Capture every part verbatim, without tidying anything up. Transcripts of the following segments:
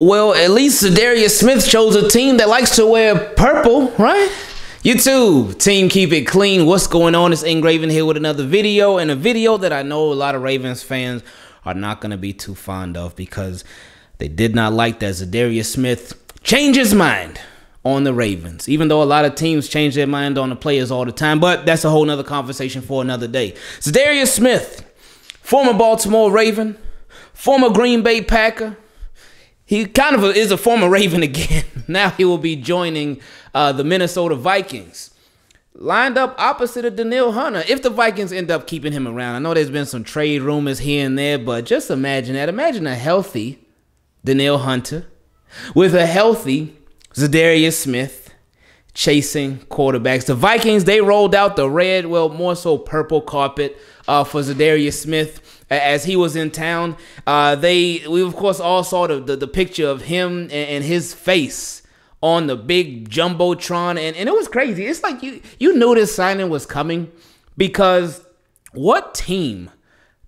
Well, at least Zadarius Smith chose a team that likes to wear purple, right? YouTube, team keep it clean. What's going on? It's Engraven here with another video, and a video that I know a lot of Ravens fans are not going to be too fond of because they did not like that Zadarius Smith changed his mind on the Ravens, even though a lot of teams change their mind on the players all the time. But that's a whole nother conversation for another day. Zadarius Smith, former Baltimore Raven, former Green Bay Packer. He kind of is a former Raven again. Now he will be joining uh, the Minnesota Vikings, lined up opposite of Danielle Hunter, if the Vikings end up keeping him around. I know there's been some trade rumors here and there, but just imagine that. Imagine a healthy Danielle Hunter with a healthy Zadarius Smith chasing quarterbacks. The Vikings, they rolled out the red, well, more so purple carpet uh, for Zadarius Smith as he was in town. Uh, they we of course all saw the the, the picture of him and, and his face on the big jumbotron, and, and it was crazy. It's like you you knew this signing was coming, because what team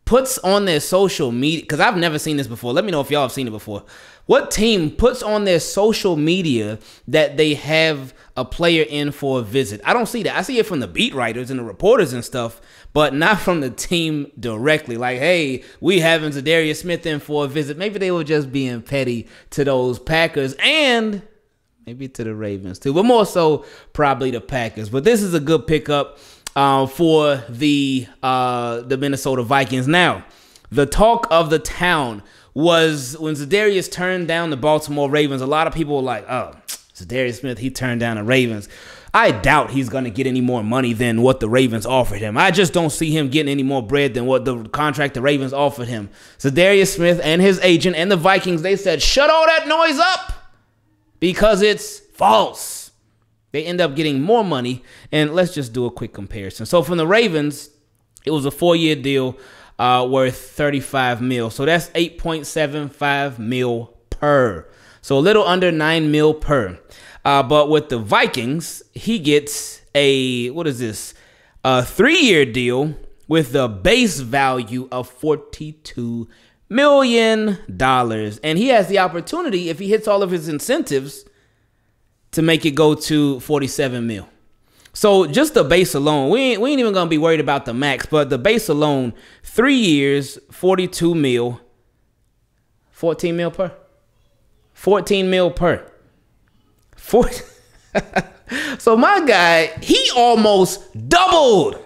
puts on their social media? Because I've never seen this before. Let me know if y'all have seen it before. What team puts on their social media that they have a player in for a visit? I don't see that. I see it from the beat writers and the reporters and stuff, but not from the team directly. Like, hey, we having Zadarius Smith in for a visit. Maybe they were just being petty to those Packers and maybe to the Ravens too, but more so probably the Packers. But this is a good pickup uh, for the uh, the Minnesota Vikings. Now, the talk of the town was when Zadarius turned down the Baltimore Ravens. A lot of people were like, oh, Zadarius Smith, he turned down the Ravens. I doubt he's going to get any more money than what the Ravens offered him. I just don't see him getting any more bread than what the contract the Ravens offered him. Zadarius Smith and his agent and the Vikings, they said, shut all that noise up because it's false. They end up getting more money, and let's just do a quick comparison. So from the Ravens, it was a four-year deal. Uh, worth thirty-five mil. So that's eight point seven five mil per. So a little under nine mil per. Uh, but with the Vikings, he gets a, what is this? A three-year deal with the base value of forty-two million dollars. And he has the opportunity, if he hits all of his incentives, to make it go to forty-seven mil. So just the base alone, we ain't, we ain't even going to be worried about the max, but the base alone, three years, forty-two mil, fourteen mil per, fourteen mil per. Four so my guy, he almost doubled.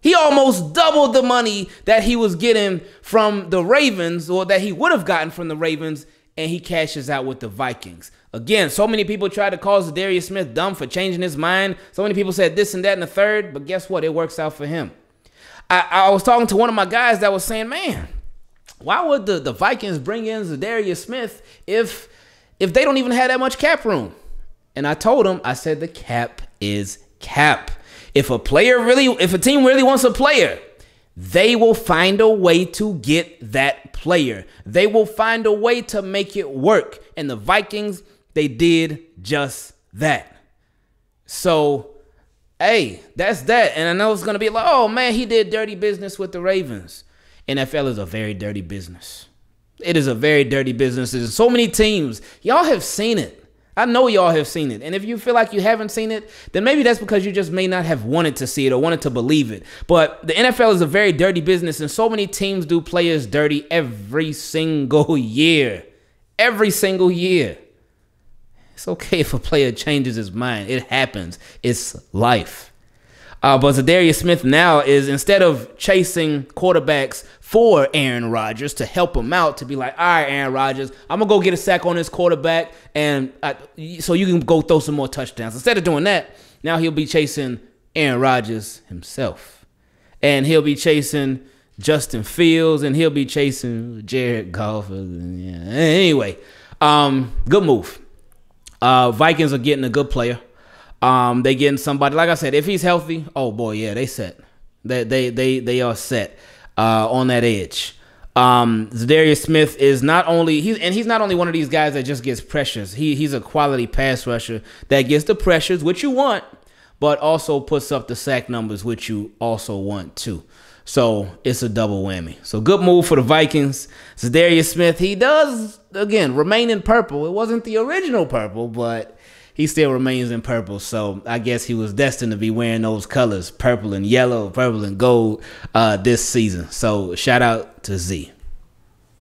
He almost doubled the money that he was getting from the Ravens, or that he would have gotten from the Ravens, and he cashes out with the Vikings. Again, so many people tried to call Zadarius Smith dumb for changing his mind. So many people said this and that and the third, but guess what? It works out for him. I, I was talking to one of my guys that was saying, man, why would the, the Vikings bring in Zadarius Smith if, if they don't even have that much cap room? And I told him, I said, the cap is cap. If a player really, if a team really wants a player, they will find a way to get that player. They will find a way to make it work. And the Vikings, they did just that. So, hey, that's that. And I know it's going to be like, oh, man, he did dirty business with the Ravens. N F L is a very dirty business. It is a very dirty business. There's so many teams. Y'all have seen it. I know y'all have seen it. And if you feel like you haven't seen it, then maybe that's because you just may not have wanted to see it or wanted to believe it. But the N F L is a very dirty business, and so many teams do players dirty every single year. Every single year. It's okay if a player changes his mind. It happens. It's life. Uh, but Zadarius Smith now is, instead of chasing quarterbacks for Aaron Rodgers to help him out, to be like, all right, Aaron Rodgers, I'm going to go get a sack on this quarterback and I, so you can go throw some more touchdowns. Instead of doing that, now he'll be chasing Aaron Rodgers himself. And he'll be chasing Justin Fields, and he'll be chasing Jared Goff. Yeah. Anyway, um, good move. Uh, Vikings are getting a good player. Um, they getting somebody, like I said, if he's healthy, oh boy, yeah, they set. They they they they are set uh, on that edge. Um, Zadarius Smith is not only he's and he's not only one of these guys that just gets pressures. He he's a quality pass rusher that gets the pressures, which you want, but also puts up the sack numbers, which you also want too. So it's a double whammy. So good move for the Vikings. Zadarius Smith, he does, again, remain in purple. It wasn't the original purple, but he still remains in purple. So I guess he was destined to be wearing those colors, purple and yellow, purple and gold, uh, this season. So shout out to Z.